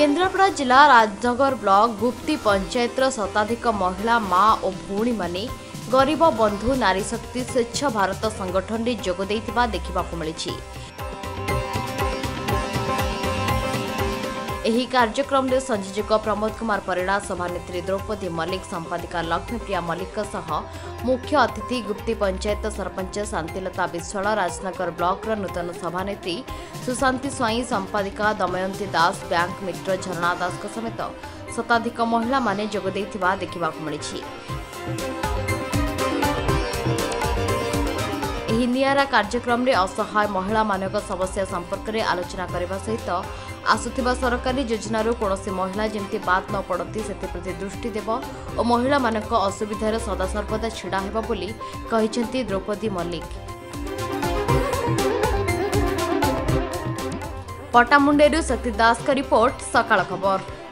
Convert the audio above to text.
केन्द्रापड़ा जिला राजनगर ब्लॉक गुप्ती पंचायत शताधिक महिला माँ और भौणी माने गरीब बंधु नारी शक्ति स्वच्छ भारत संगठन में जोगदे देखा मिली। कार्यक्रम में संयोजक प्रमोद कुमार पेड़ा, सभानेत्री द्रौपदी मल्लिक, संपादिका लक्ष्मप्रिया मल्लिक, मुख्य अतिथि गुप्ती पंचायत सरपंच शांतिलता विश्वा, राजनगर ब्लॉक नूतन सभानेत्री सुशांति स्वाई, संपादिका दमयंती दास, बैंक मित्र झरणा दास समेत शताधिक महिला माने जोगदे देखा मिली। नियारा कार्यक्रम में असहाय महिला मानक समस्या संपर्क में आलोचना करने सहित आसुवा सरकारी योजनार कौन महिला जमी बाद न पड़ती से प्रति दृष्टि देव और महिला मानक असुविधार सदासर्वदा छिड़ा होगा। द्रौपदी मल्लिक पटामुंडेरू शक्ति दास का रिपोर्ट, सकाल खबर।